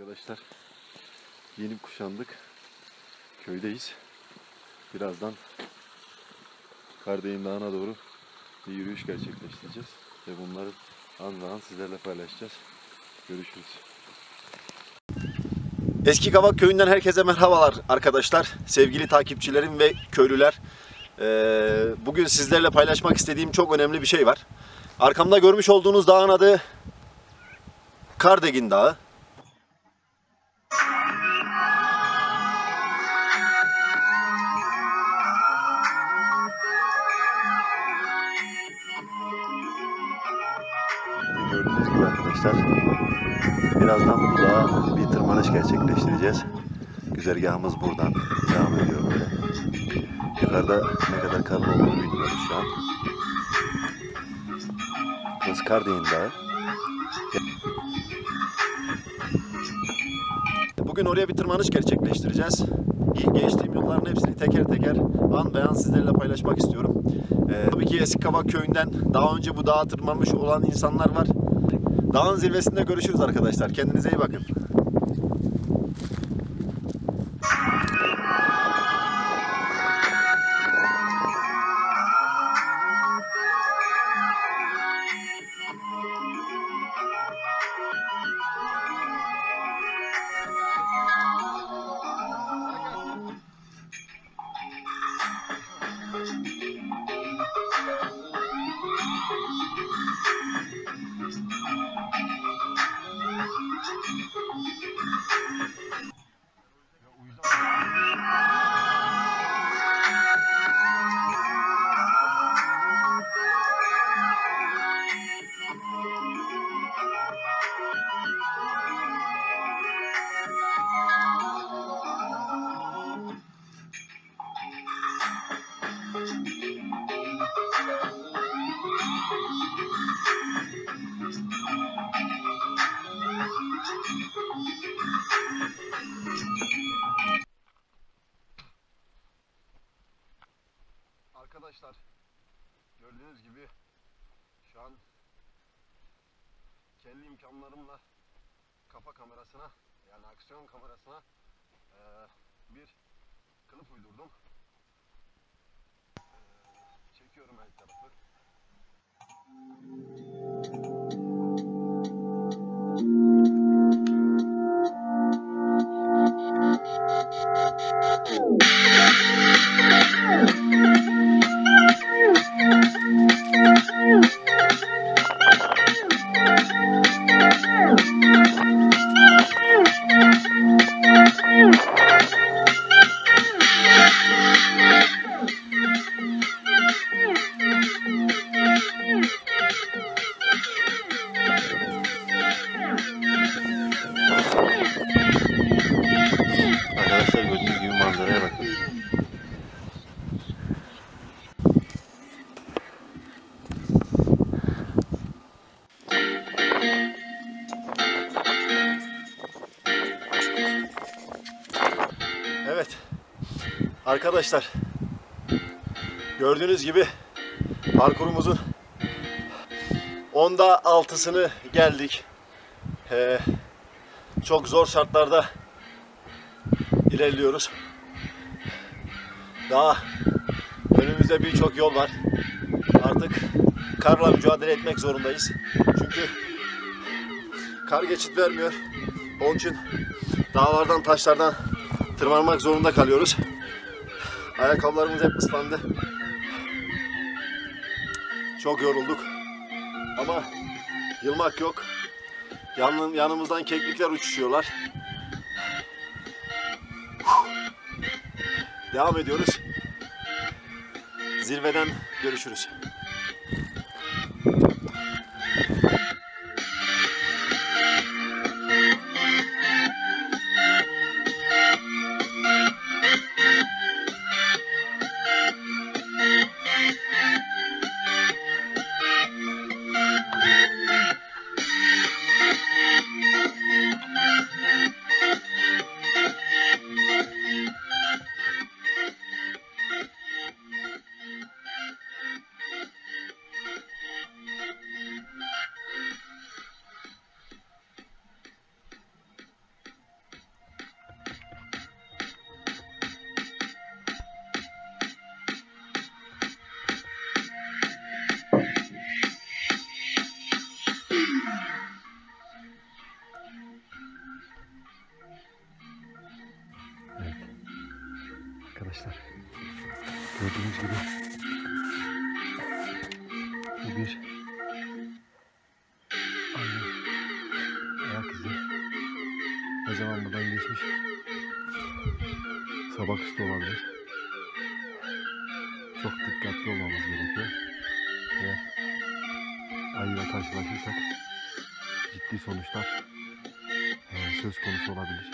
Arkadaşlar yeni kuşandık. Köydeyiz. Birazdan Kardeğin Dağı'na doğru bir yürüyüş gerçekleştireceğiz. Ve bunları an sizlerle paylaşacağız. Görüşürüz. Eski Kava köyünden herkese merhabalar arkadaşlar. Sevgili takipçilerim ve köylüler. Bugün sizlerle paylaşmak istediğim çok önemli bir şey var. Arkamda görmüş olduğunuz dağın adı Kardeğin Dağı. Gördüğünüz gibi arkadaşlar, birazdan bu dağa bir tırmanış gerçekleştireceğiz. Güzergahımız buradan devam ediyor böyle. Yukarıda ne kadar karlı olduğunu bilmiyoruz şu an. Burası Kardeğin Dağı. Bugün oraya bir tırmanış gerçekleştireceğiz. Geçtiğim yolların hepsini teker teker an beyan sizlerle paylaşmak istiyorum. Tabii ki Eski Kava köyünden daha önce bu dağa tırmanmış olan insanlar var. Dağın zirvesinde görüşürüz arkadaşlar. Kendinize iyi bakın. Arkadaşlar gördüğünüz gibi şu an kendi imkanlarımla kafa kamerasına, yani aksiyon kamerasına bir kılıf uydurdum. Çekiyorum her tarafı. Evet arkadaşlar, gördüğünüz gibi parkurumuzun 10'da 6'sını geldik. Çok zor şartlarda ilerliyoruz. Daha önümüzde birçok yol var. Artık karla mücadele etmek zorundayız. Çünkü kar geçit vermiyor. Onun için dağlardan, taşlardan tırmanmak zorunda kalıyoruz. Ayakkabılarımız hep ıslandı. Çok yorulduk. Ama yılmak yok. Yanımızdan keklikler uçuşuyorlar. Devam ediyoruz. Zirveden görüşürüz. arkadaşlar. Gördüğünüz gibi bu bir anne ayak izi. Ne zaman buradan geçmiş? Sabah üstü olabilir. Çok dikkatli olmamız gerekiyor. Eğer ayıyla karşılaşırsak ciddi sonuçlar söz konusu olabilir.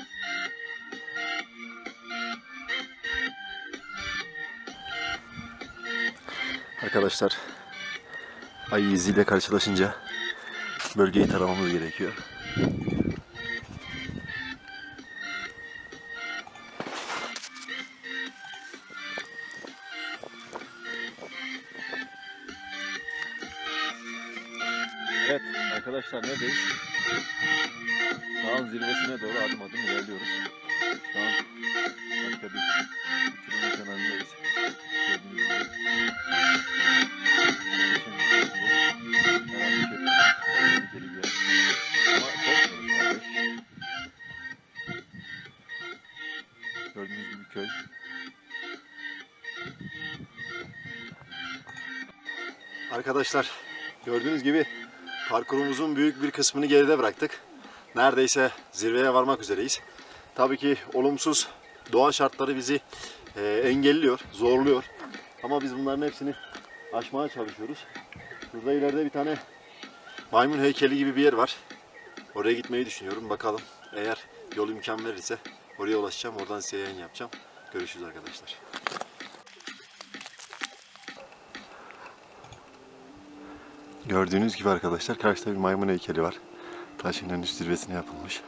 Arkadaşlar, ayı iziyle karşılaşınca bölgeyi taramamız gerekiyor. Evet arkadaşlar, neredeyiz? Dağın zirvesine doğru adım adım ilerliyoruz. Şu an başka bir uçurumun kenarındayız. Gördüğünüz gibi. Gördüğünüz gibi köy. Arkadaşlar, gördüğünüz gibi parkurumuzun büyük bir kısmını geride bıraktık. Neredeyse zirveye varmak üzereyiz. Tabii ki olumsuz doğa şartları bizi engelliyor, zorluyor. Ama biz bunların hepsini aşmaya çalışıyoruz. Burada ileride bir tane maymun heykeli gibi bir yer var. Oraya gitmeyi düşünüyorum. Bakalım, eğer yol imkan verirse oraya ulaşacağım. Oradan size yayın yapacağım. Görüşürüz arkadaşlar. Gördüğünüz gibi arkadaşlar, karşıda bir maymun heykeli var. Taşın en üst zirvesine yapılmış.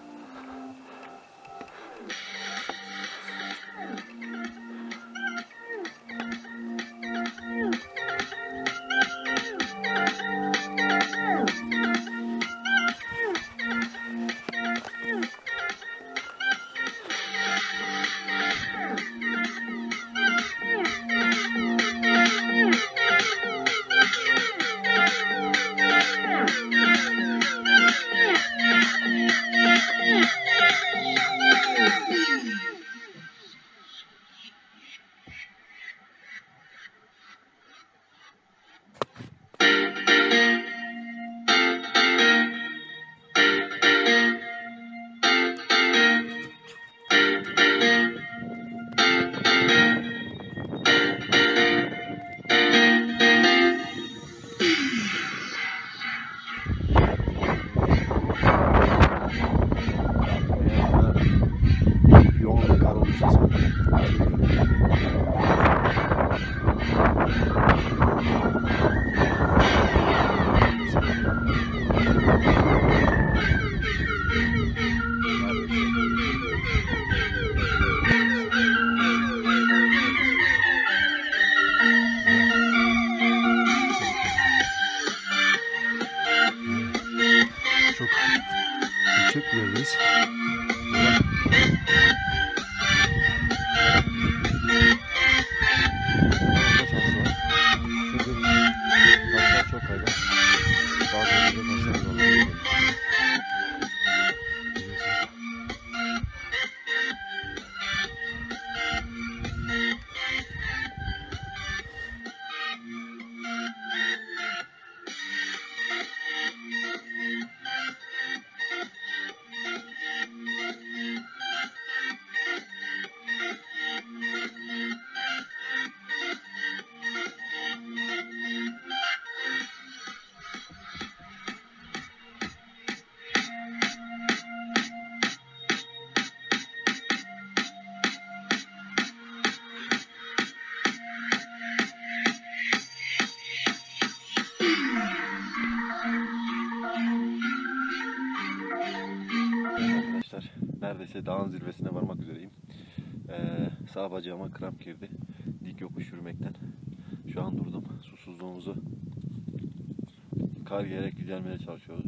Neredeyse dağın zirvesine varmak üzereyim. Sağ bacağıma kramp girdi. Dik yokuş yürümekten. Şu an durdum. Susuzluğumuzu kar yiyerek gidermeye çalışıyoruz.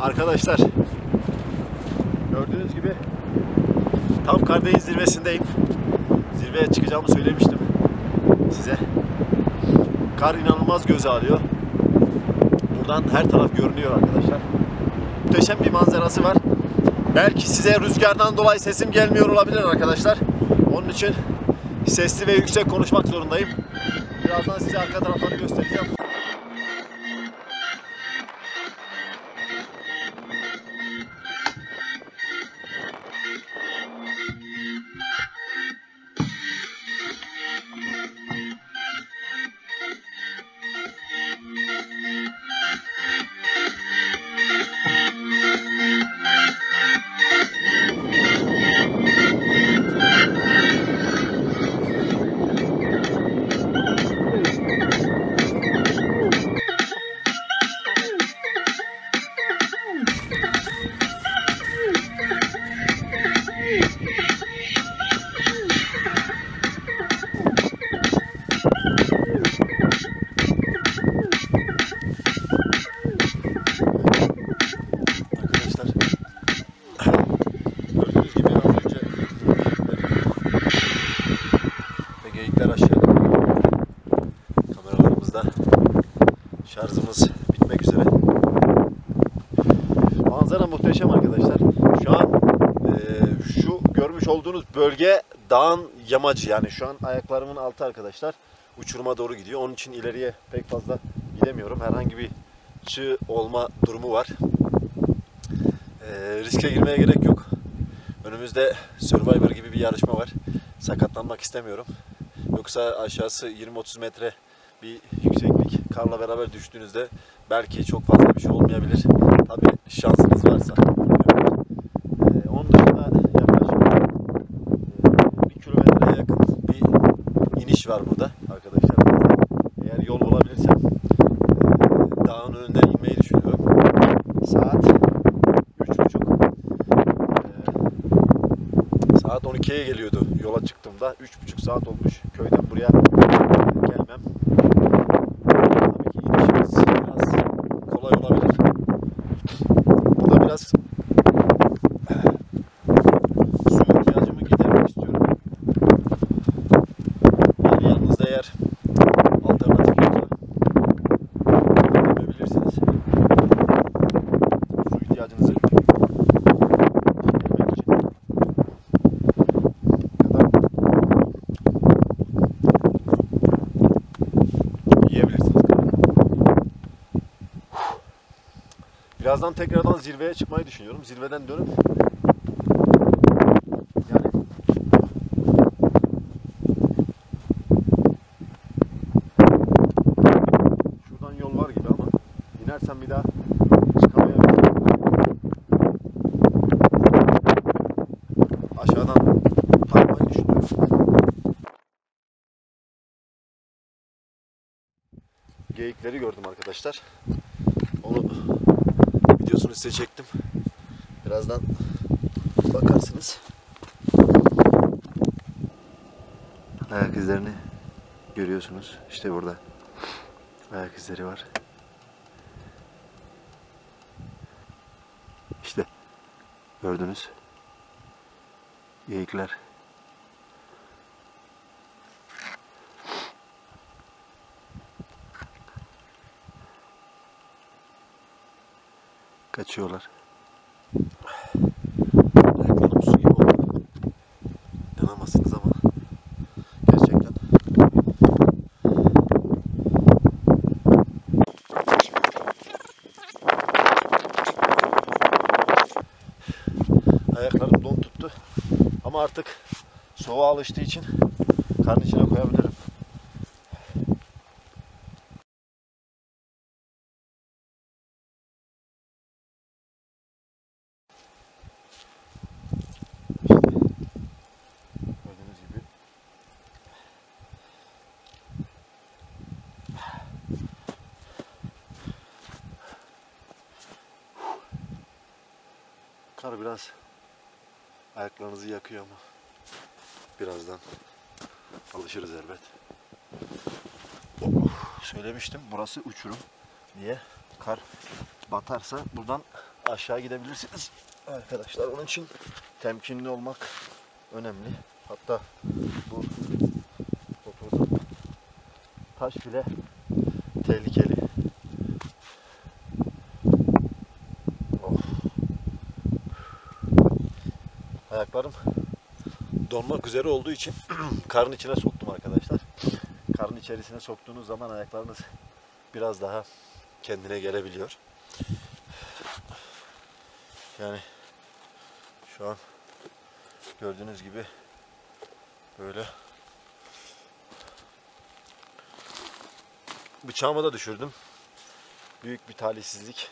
Arkadaşlar, gibi tam Kardeğin zirvesindeyim. Zirveye çıkacağımı söylemiştim size. Kar inanılmaz göze alıyor. Buradan her taraf görünüyor arkadaşlar. Muhteşem bir manzarası var. Belki size rüzgardan dolayı sesim gelmiyor olabilir arkadaşlar. Onun için sesli ve yüksek konuşmak zorundayım. Birazdan size arka tarafları göstereceğim. Şarjımız bitmek üzere. Manzara muhteşem arkadaşlar. Şu an şu görmüş olduğunuz bölge dağın yamacı. Yani şu an ayaklarımın altı arkadaşlar. Uçuruma doğru gidiyor. Onun için ileriye pek fazla gidemiyorum. Herhangi bir çığ olma durumu var. Riske girmeye gerek yok. Önümüzde Survivor gibi bir yarışma var. Sakatlanmak istemiyorum. Yoksa aşağısı 20-30 metre bir yükseklik. Karla beraber düştüğünüzde belki çok fazla bir şey olmayabilir. Tabii şansınız varsa. Onun dışında yaklaşık 1 kilometreye yakın bir iniş var burada arkadaşlar. Eğer yol olabilirsem dağın önünde inmeyi düşünüyorum. Saat 3.30. Saat 12'ye geliyordu yola çıktığımda. 3.5 saat olmuş köyden buraya gelmem. Birazdan tekrardan zirveye çıkmayı düşünüyorum. Zirveden dönüp yani şuradan yol var gibi ama inersem bir daha çıkamayabilirim. Aşağıdan parkmayı düşünüyorum. Geyikleri gördüm arkadaşlar. Onu videosunu size çektim. Birazdan bakarsınız. Ayak izlerini görüyorsunuz. İşte burada ayak izleri var. İşte gördünüz. Geyikler. Kaçıyorlar. Ayaklarım su gibi oldu. İnanamazsınız ama gerçekten. Ayaklarım don tuttu. Ama artık soğuğa alıştığı için karnı içine koyabilirim. Kar biraz ayaklarınızı yakıyor ama birazdan alışırız elbet. Söylemiştim burası uçurum diye. Kar batarsa buradan aşağı gidebilirsiniz. arkadaşlar. Onun için temkinli olmak önemli. Hatta bu oturduğum taş bile tehlikeli. Oh. Ayaklarım donmak üzere olduğu için karın içine soktum arkadaşlar. Karın içerisine soktuğunuz zaman ayaklarınız biraz daha kendine gelebiliyor. Yani şu an gördüğünüz gibi böyle bıçağımı da düşürdüm. Büyük bir talihsizlik.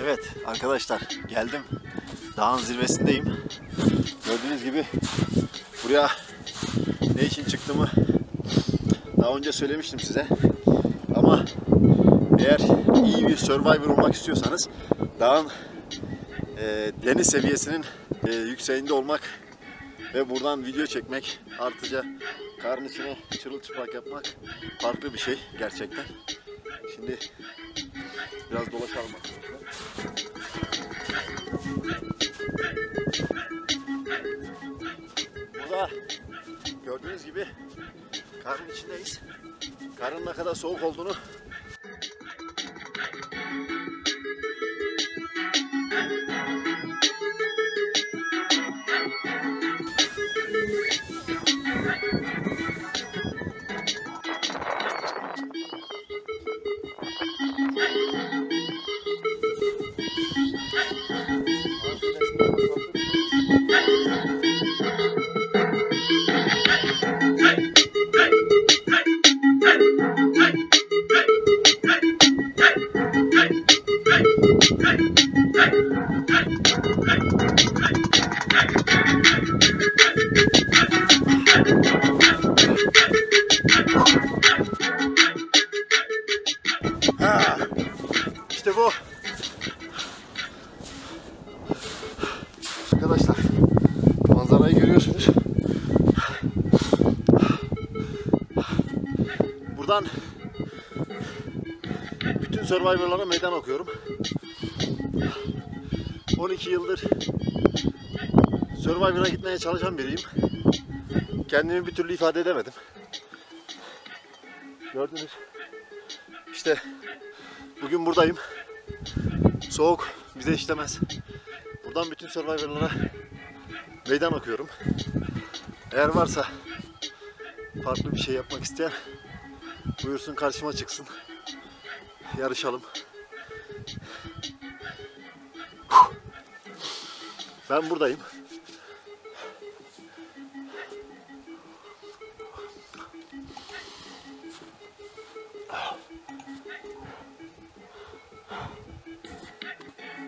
Evet arkadaşlar, geldim. Dağın zirvesindeyim. Gördüğünüz gibi buraya ne için çıktığımı daha önce söylemiştim size. Ama eğer iyi bir Survivor olmak istiyorsanız dağın deniz seviyesinin yükseğinde olmak ve buradan video çekmek, artıca karın içine çırılçıplak yapmak farklı bir şey gerçekten. Şimdi biraz dolaşalım. Burada gördüğünüz gibi karın içindeyiz. Karın ne kadar soğuk olduğunu arkadaşlar, manzarayı görüyorsunuz. Buradan bütün Survivor'lara meydan okuyorum. 12 yıldır Survivor'a gitmeye çalışan biriyim. Kendimi bir türlü ifade edemedim. Gördünüz. İşte bugün buradayım. Soğuk bize işlemez. Buradan bütün Survivor'lara meydan okuyorum. Eğer varsa farklı bir şey yapmak isteyen buyursun karşıma çıksın. Yarışalım. Ben buradayım.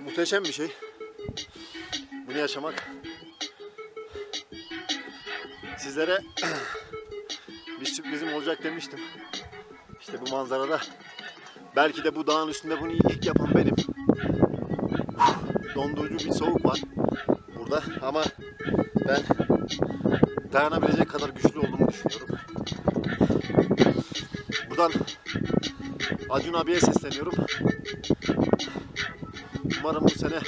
Muhteşem bir şey. Bunu yaşamak. Sizlere bir sürprizim olacak demiştim. İşte bu manzarada, belki de bu dağın üstünde bunu ilk yapan benim. Dondurucu bir soğuk var burada ama ben dayanabilecek kadar güçlü olduğumu düşünüyorum. Buradan Acun abiye sesleniyorum. Umarım bu sene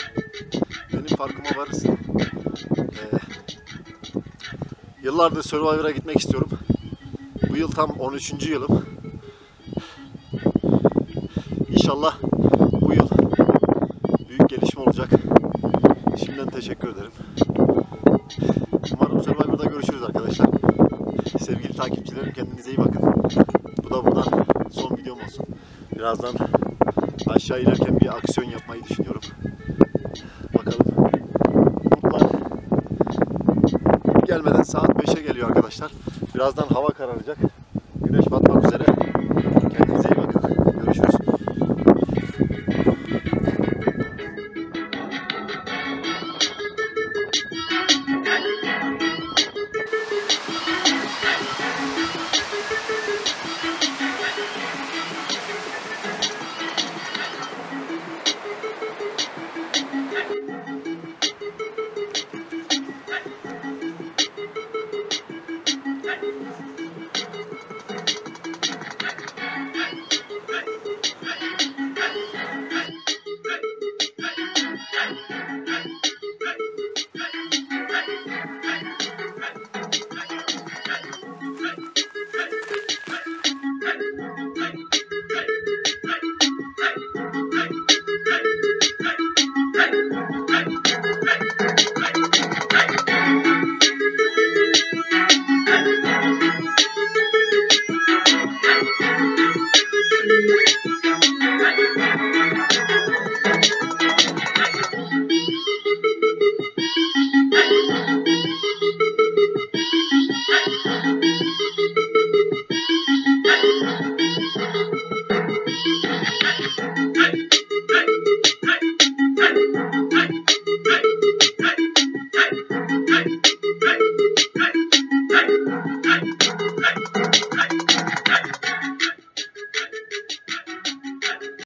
benim farkıma varırsın. Yıllardır Survivor'a gitmek istiyorum. Bu yıl tam 13. yılım. İnşallah bu yıl büyük gelişme olacak. Şimdiden teşekkür ederim. Umarım Survivor'da görüşürüz arkadaşlar. Sevgili takipçilerim, kendinize iyi bakın. Bu da buradan son videom olsun. Birazdan aşağı inerken bir aksiyon yapmayı düşünüyorum. Bakalım. Bulutlar gelmeden saat 5'e geliyor arkadaşlar. Birazdan hava kararacak. Güneş batmak üzere.